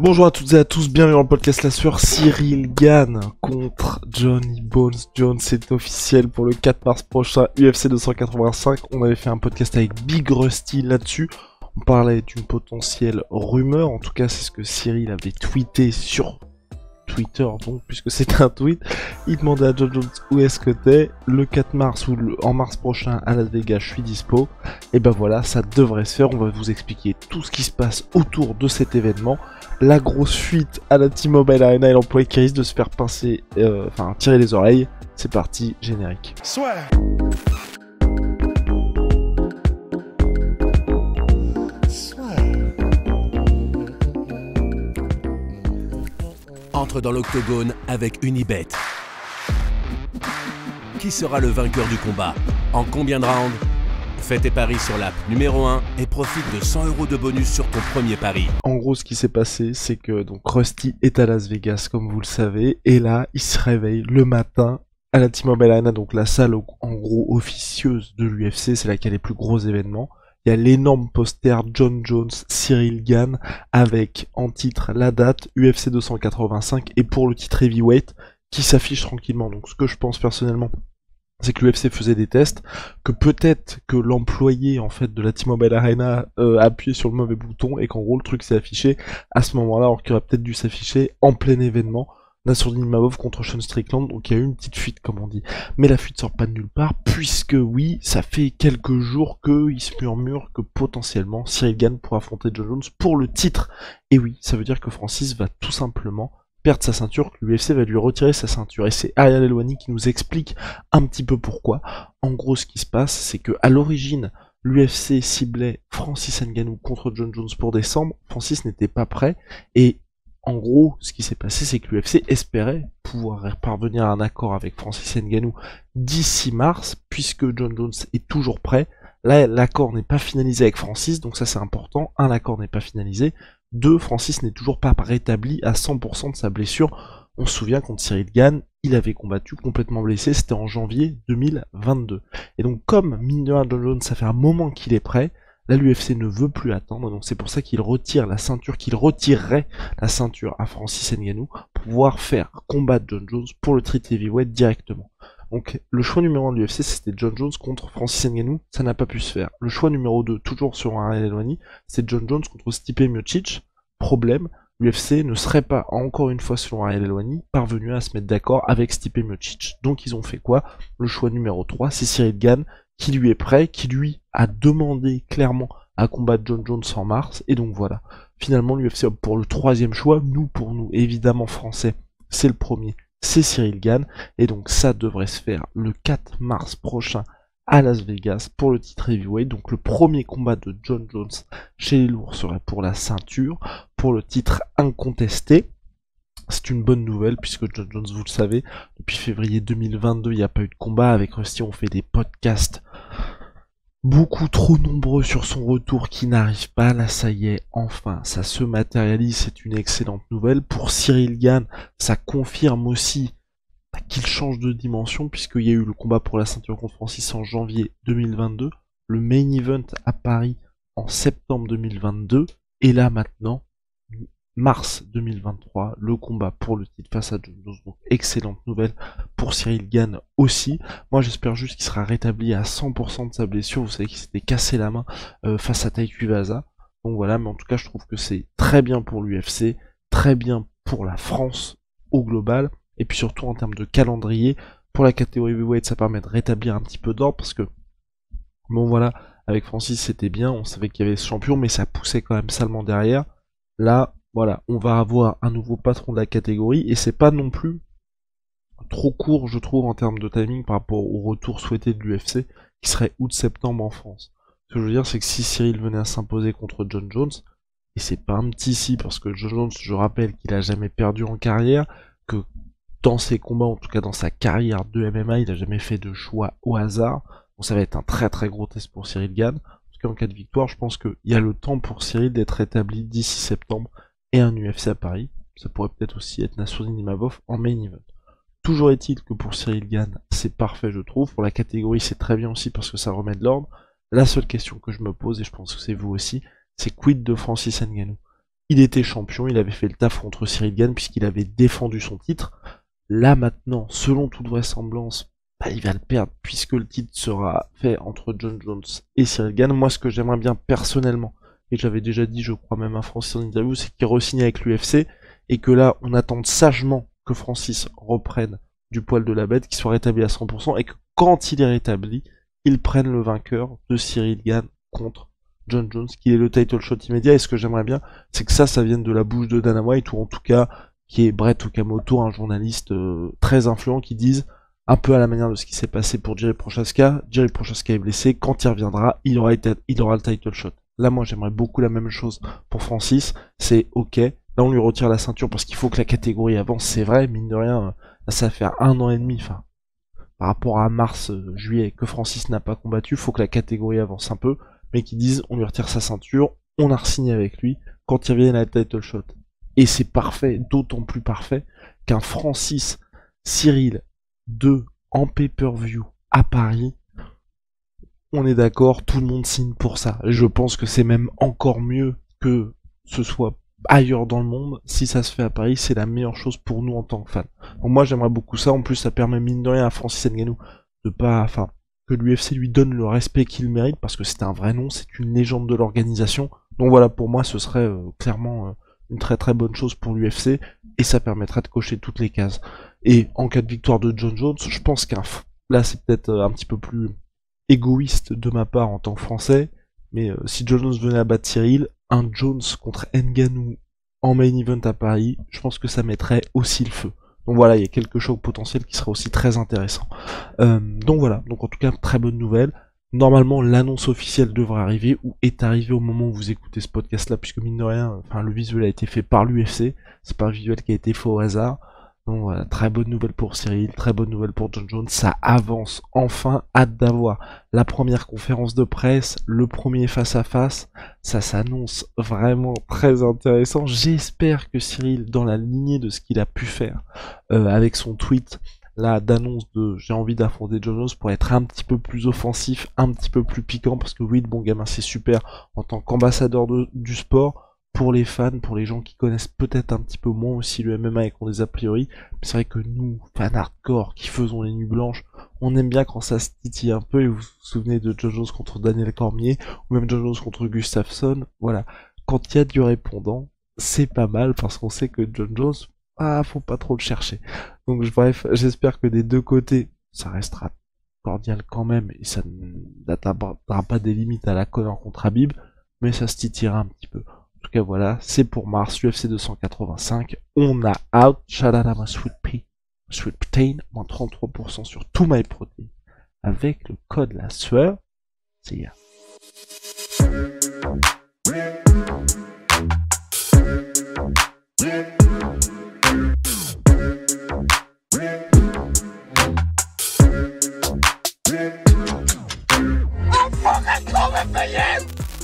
Bonjour à toutes et à tous, bienvenue dans le podcast La Sueur. Ciryl Gane contre Johnny Bones Jones, c'est officiel pour le 4 mars prochain, UFC 285. On avait fait un podcast avec Big Rusty là-dessus. On parlait d'une potentielle rumeur, en tout cas c'est ce que Ciryl avait tweeté sur Twitter, donc puisque c'est un tweet. Il demandait à John Jones où est-ce que t'es, le 4 mars ou en mars prochain à Las Vegas, je suis dispo. Et ben voilà, ça devrait se faire, on va vous expliquer tout ce qui se passe autour de cet événement. La grosse fuite à la T-Mobile Arena et l'employé qui risque de se faire pincer, tirer les oreilles. C'est parti, générique. Soit. Entre dans l'octogone avec Unibet. Qui sera le vainqueur du combat? En combien de rounds? Fais tes paris sur l'app numéro 1 et profite de 100 € de bonus sur ton premier pari. En gros, ce qui s'est passé, c'est que donc Rusty est à Las Vegas, comme vous le savez, et là, il se réveille le matin à la T-Mobile Arena, donc la salle en gros officieuse de l'UFC, c'est là qu'il y a les plus gros événements. Il y a l'énorme poster John Jones, Ciryl Gane, avec en titre la date UFC 285 et pour le titre heavyweight qui s'affiche tranquillement. Donc ce que je pense personnellement, c'est que l'UFC faisait des tests, que peut-être que l'employé en fait de la T-Mobile Arena a appuyé sur le mauvais bouton et qu'en gros le truc s'est affiché à ce moment-là, alors qu'il aurait peut-être dû s'afficher en plein événement. Nassourdine Imavov contre Sean Strickland, donc il y a eu une petite fuite comme on dit. Mais la fuite sort pas de nulle part, puisque oui, ça fait quelques jours qu'il se murmure que potentiellement Ciryl Gane pourra affronter John Jones pour le titre. Et oui, ça veut dire que Francis va tout simplement perdre sa ceinture, que l'UFC va lui retirer sa ceinture. Et c'est Ariel Helwani qui nous explique un petit peu pourquoi. En gros, ce qui se passe, c'est que à l'origine, l'UFC ciblait Francis Ngannou contre John Jones pour décembre. Francis n'était pas prêt, et en gros, ce qui s'est passé, c'est que l'UFC espérait pouvoir parvenir à un accord avec Francis Ngannou d'ici mars, puisque John Jones est toujours prêt. Là, l'accord n'est pas finalisé avec Francis, donc ça c'est important. Un, l'accord n'est pas finalisé. Deux, Francis n'est toujours pas rétabli à 100% de sa blessure. On se souvient contre Ciryl Gane, il avait combattu complètement blessé, c'était en janvier 2022. Et donc comme, mine de rien, John Jones, ça fait un moment qu'il est prêt, là, l'UFC ne veut plus attendre, donc c'est pour ça qu'il retire la ceinture, qu'il retirerait la ceinture à Francis Ngannou pour pouvoir faire combattre John Jones pour le titre heavyweight directement. Donc, le choix numéro 1 de l'UFC, c'était John Jones contre Francis Ngannou, ça n'a pas pu se faire. Le choix numéro 2, toujours sur Ariel Helwani, c'est John Jones contre Stipe Miocic. Problème, l'UFC ne serait pas, encore une fois selon Ariel Helwani, parvenu à se mettre d'accord avec Stipe Miocic. Donc, ils ont fait quoi? Le choix numéro 3, c'est Ciryl Gane, qui lui est prêt, qui lui a demandé clairement à combattre John Jones en mars, et donc voilà. Finalement, l'UFC opte pour le troisième choix, pour nous, évidemment français, c'est le premier, c'est Ciryl Gane, et donc ça devrait se faire le 4 mars prochain à Las Vegas pour le titre heavyweight. Donc le premier combat de John Jones chez les lourds serait pour la ceinture, pour le titre incontesté. C'est une bonne nouvelle puisque John Jones, vous le savez, depuis février 2022, il n'y a pas eu de combat. Avec Rusty, on fait des podcasts beaucoup trop nombreux sur son retour qui n'arrive pas. Là, ça y est, enfin, ça se matérialise. C'est une excellente nouvelle. Pour Ciryl Gane, ça confirme aussi qu'il change de dimension puisqu'il y a eu le combat pour la ceinture contre Francis en janvier 2022, le main event à Paris en septembre 2022 et là maintenant, mars 2023, le combat pour le titre face à John Jones. Donc excellente nouvelle pour Ciryl Gane aussi. Moi j'espère juste qu'il sera rétabli à 100% de sa blessure. Vous savez qu'il s'était cassé la main face à Taekwuvaza. Donc voilà, mais en tout cas je trouve que c'est très bien pour l'UFC, très bien pour la France au global. Et puis surtout en termes de calendrier, pour la catégorie heavyweight ça permet de rétablir un petit peu d'ordre parce que, bon voilà, avec Francis c'était bien, on savait qu'il y avait ce champion mais ça poussait quand même salement derrière. Là, voilà, on va avoir un nouveau patron de la catégorie et c'est pas non plus trop court, je trouve, en termes de timing par rapport au retour souhaité de l'UFC qui serait août-septembre en France. Ce que je veux dire, c'est que si Ciryl venait à s'imposer contre John Jones, et c'est pas un petit si parce que John Jones, je rappelle qu'il a jamais perdu en carrière, que dans ses combats, en tout cas dans sa carrière de MMA, il a jamais fait de choix au hasard. Bon, ça va être un très très gros test pour Ciryl Gane. En tout cas, en cas de victoire, je pense qu'il y a le temps pour Ciryl d'être rétabli d'ici septembre. Et un UFC à Paris, ça pourrait peut-être aussi être Nassourdine Imavov en main event. Toujours est-il que pour Ciryl Gane, c'est parfait je trouve, pour la catégorie c'est très bien aussi parce que ça remet de l'ordre. La seule question que je me pose, et je pense que c'est vous aussi, c'est quid de Francis Ngannou? Il était champion, il avait fait le taf contre Ciryl Gane puisqu'il avait défendu son titre. Là maintenant, selon toute vraisemblance, bah, il va le perdre puisque le titre sera fait entre John Jones et Ciryl Gane. Moi, ce que j'aimerais bien personnellement, et j'avais déjà dit, je crois même à Francis en interview, c'est qu'il re-signe avec l'UFC et que là, on attende sagement que Francis reprenne du poil de la bête, qu'il soit rétabli à 100% et que quand il est rétabli, il prenne le vainqueur de Ciryl Gane contre John Jones, qui est le title shot immédiat. Et ce que j'aimerais bien, c'est que ça vienne de la bouche de Dana White, ou en tout cas, qui est Brett Okamoto, un journaliste très influent, qui dise, un peu à la manière de ce qui s'est passé pour Jiří Procházka, Jiří Procházka est blessé, quand il reviendra, il aura le title shot. Là, moi, j'aimerais beaucoup la même chose pour Francis, c'est ok, là, on lui retire la ceinture, parce qu'il faut que la catégorie avance, c'est vrai, mine de rien, là, ça fait 1 an et demi, enfin, par rapport à mars, juillet, que Francis n'a pas combattu, faut que la catégorie avance un peu, mais qu'ils disent, on lui retire sa ceinture, on a re-signé avec lui, quand il revient à la title shot. Et c'est parfait, d'autant plus parfait, qu'un Francis Ciryl 2 en pay-per-view à Paris, on est d'accord, tout le monde signe pour ça. Et je pense que c'est même encore mieux que ce soit ailleurs dans le monde. Si ça se fait à Paris, c'est la meilleure chose pour nous en tant que fans. Donc moi, j'aimerais beaucoup ça. En plus, ça permet mine de rien à Francis Ngannou de pas... Enfin, que l'UFC lui donne le respect qu'il mérite, parce que c'est un vrai nom, c'est une légende de l'organisation. Donc voilà, pour moi, ce serait clairement une très très bonne chose pour l'UFC, et ça permettra de cocher toutes les cases. Et en cas de victoire de John Jones, je pense qu'un... Là, c'est peut-être un petit peu plus égoïste de ma part en tant que Français, mais si John Jones venait à battre Ciryl, un Jones contre Ngannou en main event à Paris, je pense que ça mettrait aussi le feu. Donc voilà, il y a quelque chose potentiel qui sera aussi très intéressant. Donc voilà, donc en tout cas, très bonne nouvelle. Normalement, l'annonce officielle devrait arriver, ou est arrivée au moment où vous écoutez ce podcast-là, puisque mine de rien, enfin, le visuel a été fait par l'UFC, c'est pas un visuel qui a été fait au hasard. Donc voilà, très bonne nouvelle pour Ciryl, très bonne nouvelle pour John Jones, ça avance enfin, hâte d'avoir la première conférence de presse, le premier face-à-face, ça s'annonce vraiment très intéressant. J'espère que Ciryl, dans la lignée de ce qu'il a pu faire avec son tweet là d'annonce de « j'ai envie d'affronter John Jones » pour être un petit peu plus offensif, un petit peu plus piquant, parce que oui, le bon gamin c'est super en tant qu'ambassadeur du sport, pour les fans, pour les gens qui connaissent peut-être un petit peu moins aussi le MMA et qu'on les a priori, c'est vrai que nous, fans hardcore, qui faisons les nuits blanches, on aime bien quand ça se titille un peu, et vous vous souvenez de John Jones contre Daniel Cormier, ou même John Jones contre Gustafsson, voilà. Quand il y a du répondant, c'est pas mal, parce qu'on sait que John Jones, faut pas trop le chercher. Donc bref, j'espère que des deux côtés, ça restera cordial quand même, et ça n'atteindra pas des limites à la Conor contre Habib, mais ça se titillera un petit peu. En tout cas, voilà, c'est pour mars, UFC 285, on a out, chalala ma sweet pea, sweet protein, moins 33% sur tout My Protein, avec le code La Sueur, c'est ya.